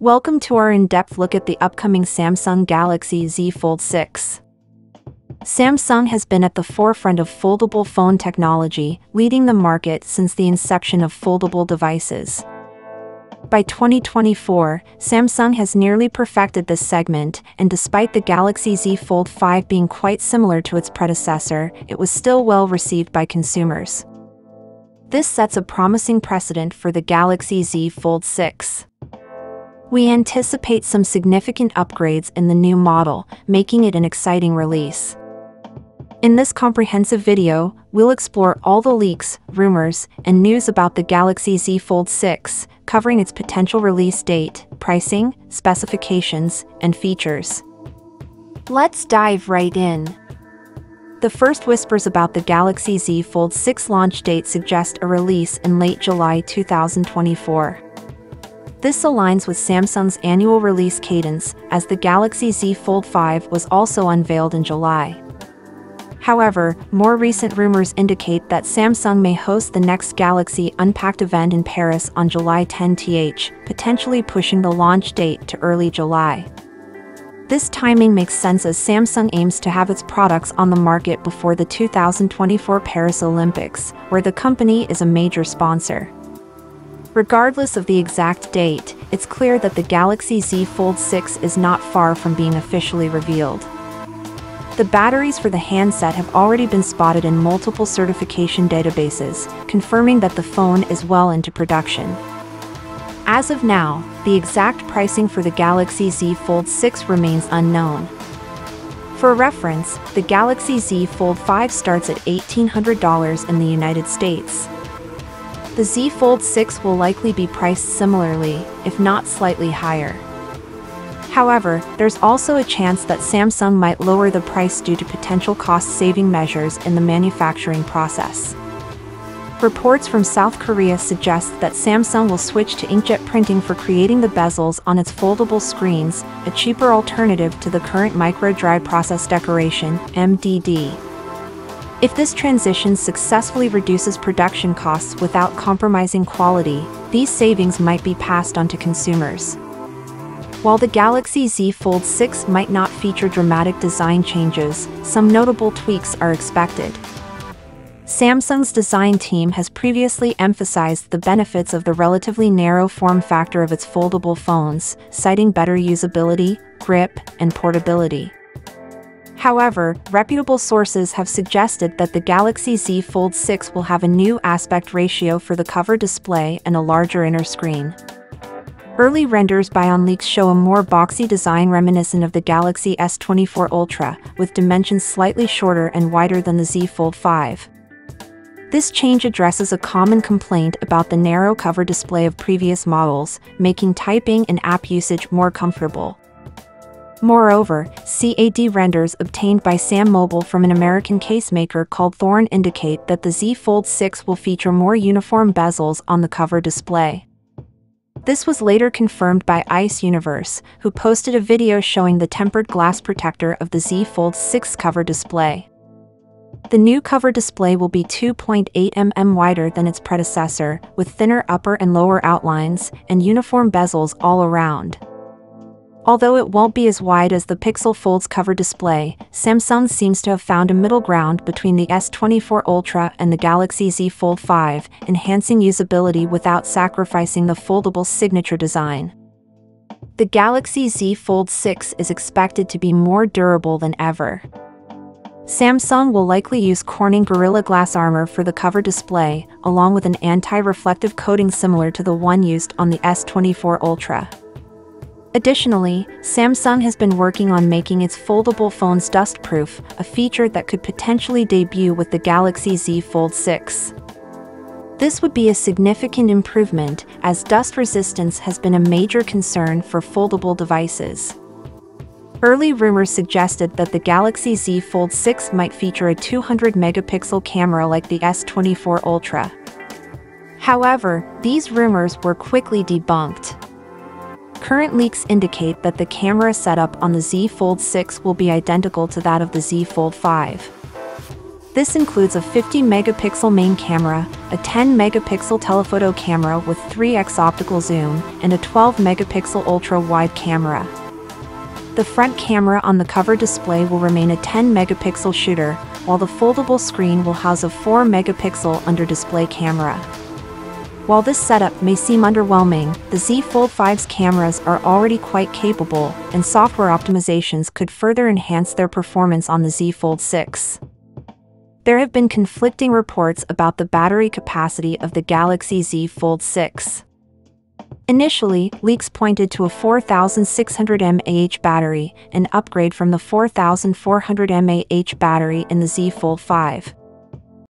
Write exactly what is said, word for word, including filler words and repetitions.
Welcome to our in-depth look at the upcoming Samsung Galaxy Z Fold six. Samsung has been at the forefront of foldable phone technology, leading the market since the inception of foldable devices. By twenty twenty-four, Samsung has nearly perfected this segment, and despite the Galaxy Z Fold five being quite similar to its predecessor, it was still well received by consumers. This sets a promising precedent for the Galaxy Z Fold six. We anticipate some significant upgrades in the new model, making it an exciting release. In this comprehensive video, we'll explore all the leaks, rumors, and news about the Galaxy Z Fold six, covering its potential release date, pricing, specifications, and features. Let's dive right in. The first whispers about the Galaxy Z Fold six launch date suggest a release in late July two thousand twenty-four. This aligns with Samsung's annual release cadence, as the Galaxy Z Fold five was also unveiled in July. However, more recent rumors indicate that Samsung may host the next Galaxy Unpacked event in Paris on July tenth, potentially pushing the launch date to early July. This timing makes sense as Samsung aims to have its products on the market before the two thousand twenty-four Paris Olympics, where the company is a major sponsor. Regardless of the exact date, it's clear that the Galaxy Z Fold six is not far from being officially revealed. The batteries for the handset have already been spotted in multiple certification databases, confirming that the phone is well into production. As of now, the exact pricing for the Galaxy Z Fold six remains unknown. For reference, the Galaxy Z Fold five starts at eighteen hundred dollars in the United States. The Z Fold six will likely be priced similarly, if not slightly higher. However, there's also a chance that Samsung might lower the price due to potential cost-saving measures in the manufacturing process. Reports from South Korea suggest that Samsung will switch to inkjet printing for creating the bezels on its foldable screens, a cheaper alternative to the current micro-dry process decoration, M D D. If this transition successfully reduces production costs without compromising quality, these savings might be passed on to consumers. While the Galaxy Z Fold six might not feature dramatic design changes, some notable tweaks are expected. Samsung's design team has previously emphasized the benefits of the relatively narrow form factor of its foldable phones, citing better usability, grip, and portability. However, reputable sources have suggested that the Galaxy Z Fold six will have a new aspect ratio for the cover display and a larger inner screen. Early renders by OnLeaks show a more boxy design reminiscent of the Galaxy S twenty-four Ultra, with dimensions slightly shorter and wider than the Z Fold five. This change addresses a common complaint about the narrow cover display of previous models, making typing and app usage more comfortable. Moreover, C A D renders obtained by Sam Mobile from an American casemaker called Thorn indicate that the Z Fold six will feature more uniform bezels on the cover display. This was later confirmed by Ice Universe, who posted a video showing the tempered glass protector of the Z Fold six cover display. The new cover display will be two point eight millimeters wider than its predecessor, with thinner upper and lower outlines, and uniform bezels all around. Although it won't be as wide as the Pixel Fold's cover display, Samsung seems to have found a middle ground between the S twenty-four Ultra and the Galaxy Z Fold five, enhancing usability without sacrificing the foldable signature design. The Galaxy Z Fold six is expected to be more durable than ever. Samsung will likely use Corning Gorilla Glass Armor for the cover display, along with an anti-reflective coating similar to the one used on the S twenty-four Ultra. Additionally, Samsung has been working on making its foldable phones dustproof, a feature that could potentially debut with the Galaxy Z Fold six. This would be a significant improvement, as dust resistance has been a major concern for foldable devices. Early rumors suggested that the Galaxy Z Fold six might feature a two hundred megapixel camera like the S twenty-four Ultra. However, these rumors were quickly debunked. Current leaks indicate that the camera setup on the Z Fold six will be identical to that of the Z Fold five. This includes a fifty megapixel main camera, a ten megapixel telephoto camera with three X optical zoom, and a twelve megapixel ultra-wide camera. The front camera on the cover display will remain a ten megapixel shooter, while the foldable screen will house a four megapixel under-display camera. While this setup may seem underwhelming, the Z Fold five's cameras are already quite capable, and software optimizations could further enhance their performance on the Z Fold six. There have been conflicting reports about the battery capacity of the Galaxy Z Fold six. Initially, leaks pointed to a four thousand six hundred milliamp hour battery, an upgrade from the four thousand four hundred milliamp hour battery in the Z Fold five.